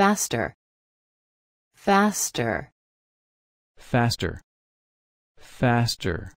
faster, faster, faster, faster.